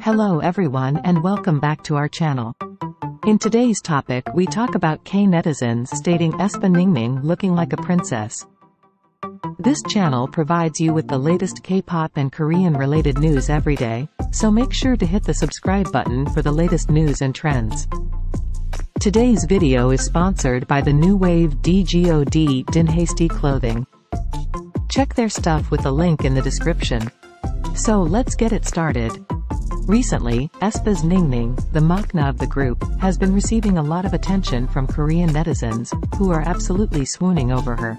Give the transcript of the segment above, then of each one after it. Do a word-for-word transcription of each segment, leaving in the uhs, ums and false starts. Hello everyone and welcome back to our channel. In today's topic we talk about K netizens stating Aespa NingNing looking like a princess. This channel provides you with the latest K-pop and Korean related news every day, so make sure to hit the subscribe button for the latest news and trends. Today's video is sponsored by the new wave D G O D Dynasty clothing. Check their stuff with the link in the description. So let's get it started. Recently, Aespa's NingNing, the makna of the group, has been receiving a lot of attention from Korean netizens, who are absolutely swooning over her.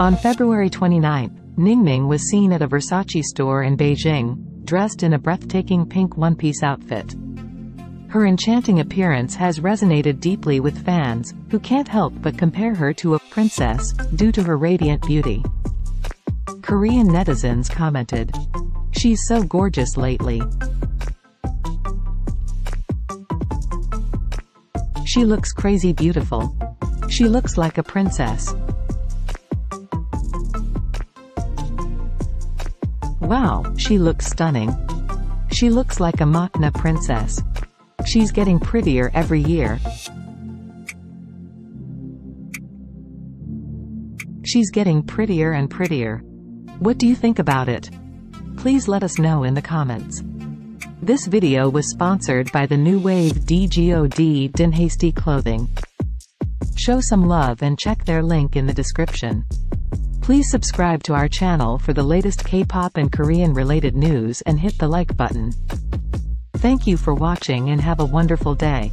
On February twenty-ninth, NingNing was seen at a Versace store in Beijing, dressed in a breathtaking pink one-piece outfit. Her enchanting appearance has resonated deeply with fans, who can't help but compare her to a princess, due to her radiant beauty. Korean netizens commented, "She's so gorgeous lately. She looks crazy beautiful. She looks like a princess. Wow, she looks stunning. She looks like a makna princess. She's getting prettier every year. She's getting prettier and prettier. What do you think about it? Please let us know in the comments." This video was sponsored by the new wave D G O D Dynasty clothing. Show some love and check their link in the description. Please subscribe to our channel for the latest K-pop and Korean related news and hit the like button. Thank you for watching and have a wonderful day.